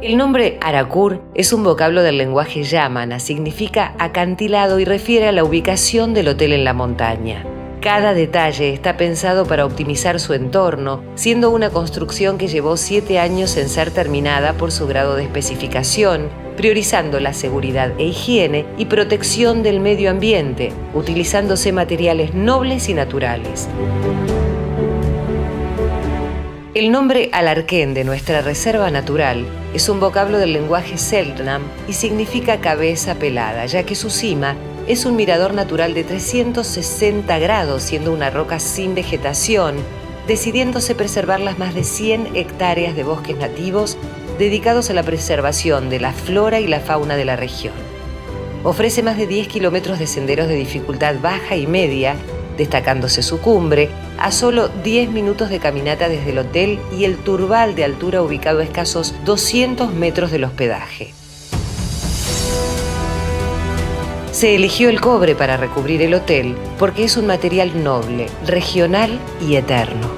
El nombre Arakur es un vocablo del lenguaje yamana, significa acantilado y refiere a la ubicación del hotel en la montaña. Cada detalle está pensado para optimizar su entorno, siendo una construcción que llevó 7 años en ser terminada por su grado de especificación, priorizando la seguridad e higiene y protección del medio ambiente, utilizándose materiales nobles y naturales. El nombre Alarquén de nuestra reserva natural es un vocablo del lenguaje Selknam y significa cabeza pelada, ya que su cima es un mirador natural de 360 grados, siendo una roca sin vegetación, decidiéndose preservar las más de 100 hectáreas de bosques nativos dedicados a la preservación de la flora y la fauna de la región. Ofrece más de 10 kilómetros de senderos de dificultad baja y media, destacándose su cumbre, a solo 10 minutos de caminata desde el hotel y el turbal de altura ubicado a escasos 200 metros del hospedaje. Se eligió el cobre para recubrir el hotel porque es un material noble, regional y eterno.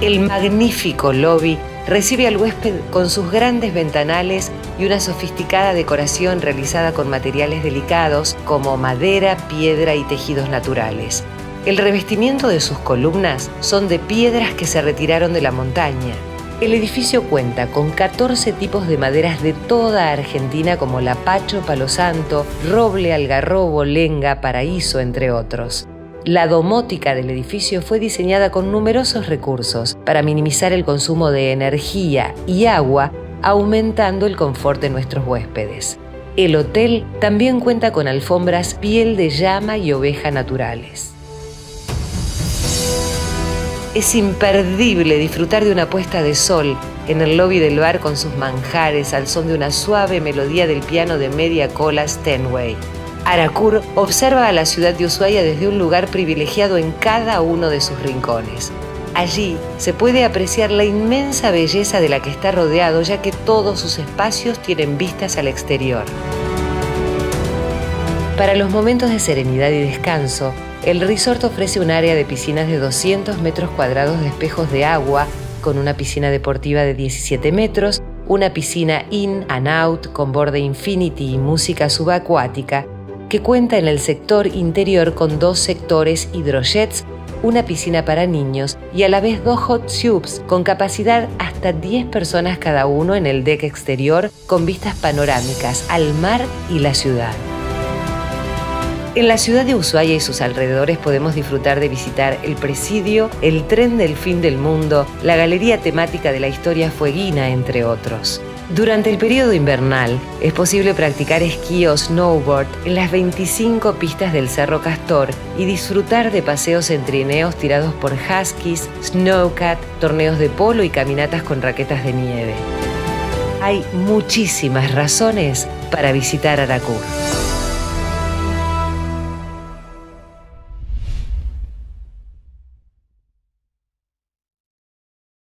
El magnífico lobby recibe al huésped con sus grandes ventanales y una sofisticada decoración realizada con materiales delicados como madera, piedra y tejidos naturales. El revestimiento de sus columnas son de piedras que se retiraron de la montaña. El edificio cuenta con 14 tipos de maderas de toda Argentina como lapacho, palo santo, roble, algarrobo, lenga, paraíso, entre otros. La domótica del edificio fue diseñada con numerosos recursos para minimizar el consumo de energía y agua, aumentando el confort de nuestros huéspedes. El hotel también cuenta con alfombras piel de llama y oveja naturales. Es imperdible disfrutar de una puesta de sol en el lobby del bar con sus manjares al son de una suave melodía del piano de media cola Steinway. Arakur observa a la ciudad de Ushuaia desde un lugar privilegiado en cada uno de sus rincones. Allí se puede apreciar la inmensa belleza de la que está rodeado, ya que todos sus espacios tienen vistas al exterior. Para los momentos de serenidad y descanso, el resort ofrece un área de piscinas de 200 metros cuadrados de espejos de agua, con una piscina deportiva de 17 metros, una piscina in and out con borde infinity y música subacuática, que cuenta en el sector interior con 2 sectores hidrojets, una piscina para niños y a la vez 2 hot tubs con capacidad hasta 10 personas cada uno en el deck exterior con vistas panorámicas al mar y la ciudad. En la ciudad de Ushuaia y sus alrededores podemos disfrutar de visitar el Presidio, el Tren del Fin del Mundo, la Galería Temática de la Historia Fueguina, entre otros. Durante el periodo invernal es posible practicar esquí o snowboard en las 25 pistas del Cerro Castor y disfrutar de paseos en trineos tirados por huskies, snowcat, torneos de polo y caminatas con raquetas de nieve. Hay muchísimas razones para visitar Arakur.